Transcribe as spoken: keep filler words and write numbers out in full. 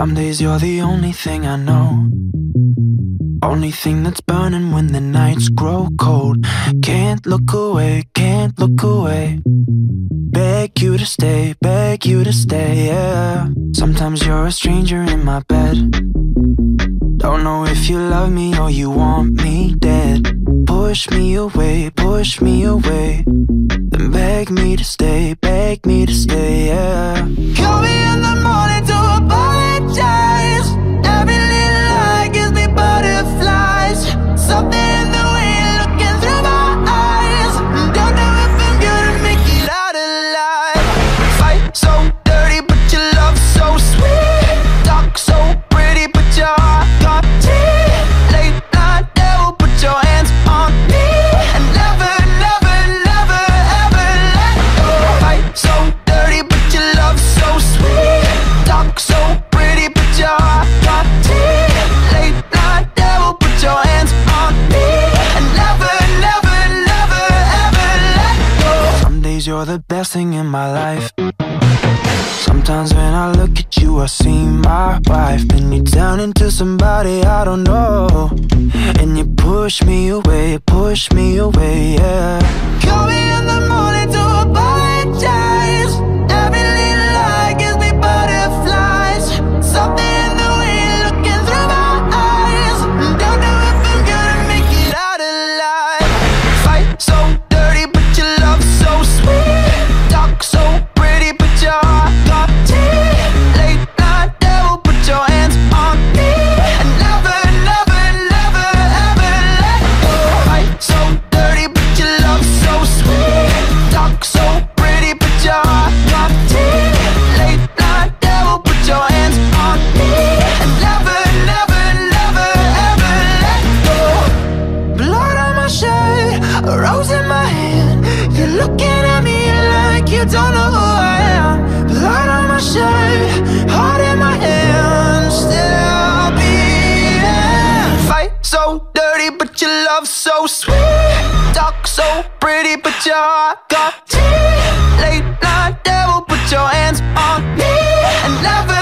Some days you're the only thing I know, only thing that's burning when the nights grow cold. Can't look away, can't look away. Beg you to stay, beg you to stay, yeah. Sometimes you're a stranger in my bed. Don't know if you love me or you want me dead. Push me away, push me away. Then beg me to stay, beg me to stay, yeah. Call me in the morning to apologize. Every little lie gives me butterflies. Something in the way you're looking through my eyes. Don't know if I'm gonna make it out alive. Fight so dirty, but your love so sweet. Talk so pretty, but your heart got teeth. Late night devil, put your hands on me. And never, never, never, ever let go. Fight so dirty, but your love so sweet. Talk so pretty, but your heart got teeth. Late night devil, put your hands on me. And never, never, never, ever let go. Some days you're the best thing in my life. Sometimes when I look at you, I see my wife. Then you turn into somebody I don't know, and you push me away, push me away, yeah. Call me in the morning to apologize. Every little lie gives me butterflies. Something in the way you're looking through my eyes. Don't know if I'm gonna make it out alive. Fight so dirty, but your love so sweet. Talk so pretty, but your heart got teeth. Late night devil, put your hands on me. And never, never, never, ever let go. Fight so dirty, but your love so sweet. Talk so pretty, but your heart got teeth. Late night devil, put your hands on me. And never, never, never, ever let go. Blood on my shirt, a rose in my hand. You're looking at me like you don't know who I am. Blood on my shirt, heart in my hand. Still I'll be here. Fight so dirty, but your love so sweet. Talk so pretty, but your heart got teeth. Late night devil, put your hands on me. And never